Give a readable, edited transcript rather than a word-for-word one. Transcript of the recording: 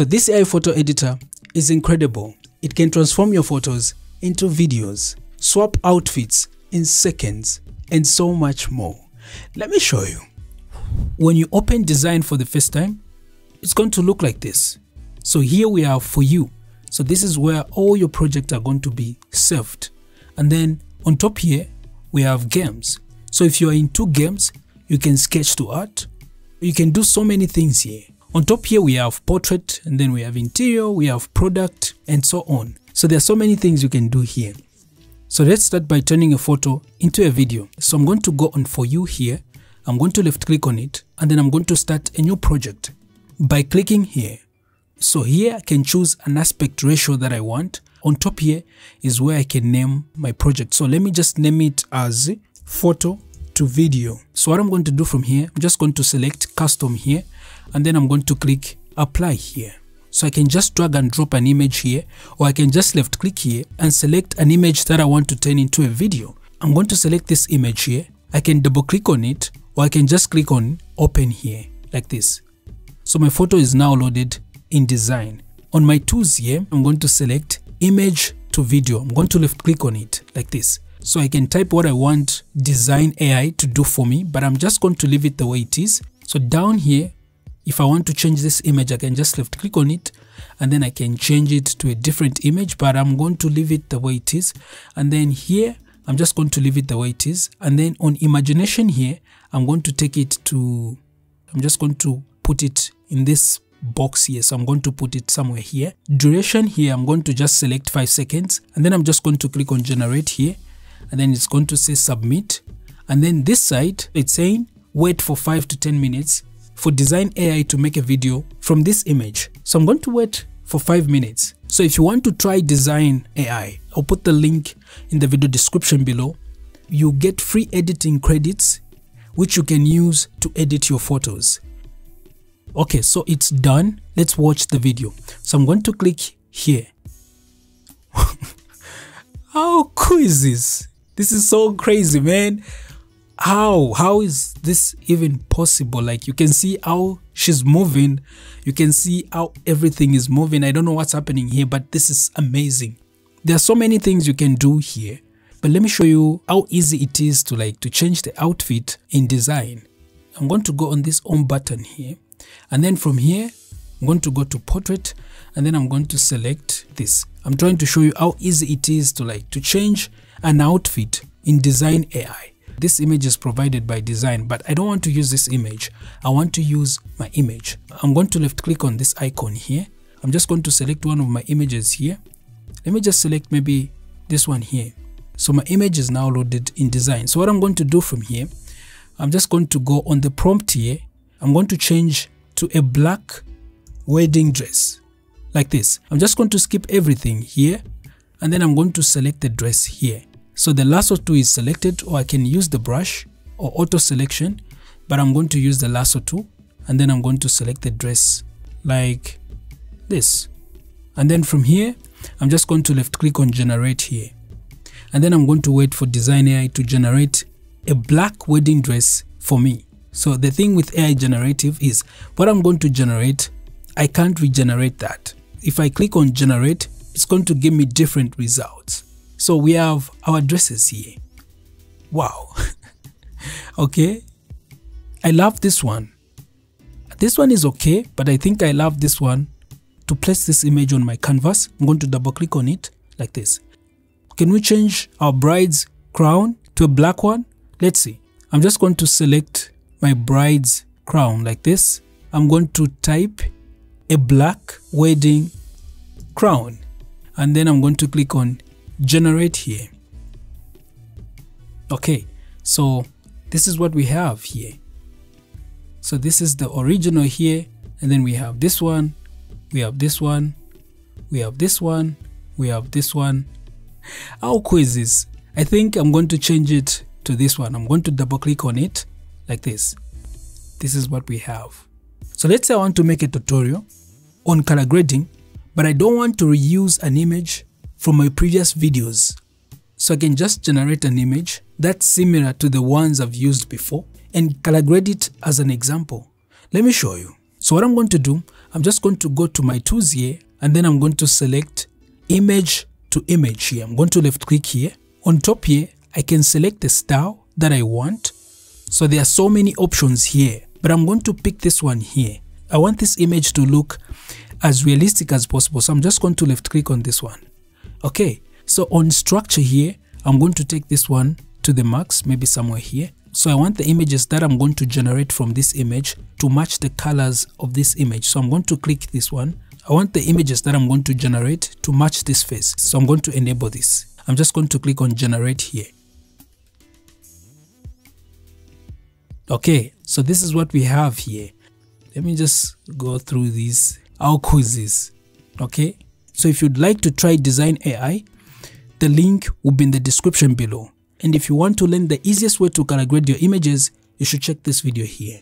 So this AI photo editor is incredible. It can transform your photos into videos, swap outfits in seconds, and so much more. Let me show you. When you open Dzine for the first time, it's going to look like this. So here we are for you. So this is where all your projects are going to be saved. And then on top here, we have games. So if you are into games, you can sketch to art. You can do so many things here. On top here, we have portrait, and then we have interior, we have product, and so on. So there are so many things you can do here. So let's start by turning a photo into a video. So I'm going to go on For You here. I'm going to left click on it, and then I'm going to start a new project by clicking here. So here I can choose an aspect ratio that I want. On top here is where I can name my project. So let me just name it as photo to video. So what I'm going to do from here, I'm just going to select custom here, and then I'm going to click apply here. So I can just drag and drop an image here, or I can just left click here and select an image that I want to turn into a video. I'm going to select this image here. I can double click on it, or I can just click on open here like this. So my photo is now loaded in Dzine. On my tools here, I'm going to select image to video. I'm going to left click on it like this. So I can type what I want Dzine AI to do for me, but I'm just going to leave it the way it is. So down here, if I want to change this image, I can just left click on it, and then I can change it to a different image, but I'm going to leave it the way it is. And then here, I'm just going to leave it the way it is. And then on imagination here, I'm going to take it to, I'm just going to put it in this box here. So I'm going to put it somewhere here. Duration here, I'm going to just select 5 seconds, and then I'm just going to click on generate here, and then it's going to say submit. And then this side, it's saying wait for 5 to 10 minutes for Dzine AI to make a video from this image. So I'm going to wait for 5 minutes. So if you want to try Dzine AI, I'll put the link in the video description below. You get free editing credits, which you can use to edit your photos. Okay, so it's done. Let's watch the video. So I'm going to click here. How cool is this? This is so crazy, man. How is this even possible? Like, you can see how she's moving. You can see how everything is moving. I don't know what's happening here, but this is amazing. There are so many things you can do here, but let me show you how easy it is to change the outfit in Dzine. I'm going to go on this home button here, and then from here I'm going to go to portrait, and then I'm going to select this. I'm trying to show you how easy it is to change an outfit in Dzine AI. This image is provided by Dzine, but I don't want to use this image. I want to use my image. I'm going to left click on this icon here. I'm just going to select one of my images here. Let me just select maybe this one here. So my image is now loaded in Dzine. So what I'm going to do from here, I'm just going to go on the prompt here. I'm going to change to a black wedding dress like this. I'm just going to skip everything here, and then I'm going to select the dress here. So the lasso tool is selected, or I can use the brush or auto selection, but I'm going to use the lasso tool, and then I'm going to select the dress like this. And then from here, I'm just going to left click on generate here. And then I'm going to wait for Dzine AI to generate a black wedding dress for me. So the thing with AI generative is what I'm going to generate, I can't regenerate that. If I click on generate, it's going to give me different results. So we have our dresses here. Wow. Okay. I love this one. This one is okay, but I think I love this one. To place this image on my canvas, I'm going to double click on it like this. Can we change our bride's crown to a black one? Let's see. I'm just going to select my bride's crown like this. I'm going to type a black wedding crown, and then I'm going to click on generate here. Okay, so this is what we have here. So this is the original here, and then we have this one, we have this one, we have this one, we have this one. How cool is this? I think I'm going to change it to this one. I'm going to double click on it like this. This is what we have. So let's say I want to make a tutorial on color grading, but I don't want to reuse an image from my previous videos. So I can just generate an image that's similar to the ones I've used before and color grade it as an example. Let me show you. So what I'm going to do, I'm just going to go to my tools here, and then I'm going to select image to image here. I'm going to left click here. On top here, I can select the style that I want. So there are so many options here, but I'm going to pick this one here. I want this image to look as realistic as possible. So I'm just going to left click on this one. Okay. So on structure here, I'm going to take this one to the max, maybe somewhere here. So I want the images that I'm going to generate from this image to match the colors of this image. So I'm going to click this one. I want the images that I'm going to generate to match this face. So I'm going to enable this. I'm just going to click on generate here. Okay, so this is what we have here. Let me just go through these, our quizzes. Okay, so if you'd like to try Dzine AI, the link will be in the description below. And if you want to learn the easiest way to color grade your images, you should check this video here.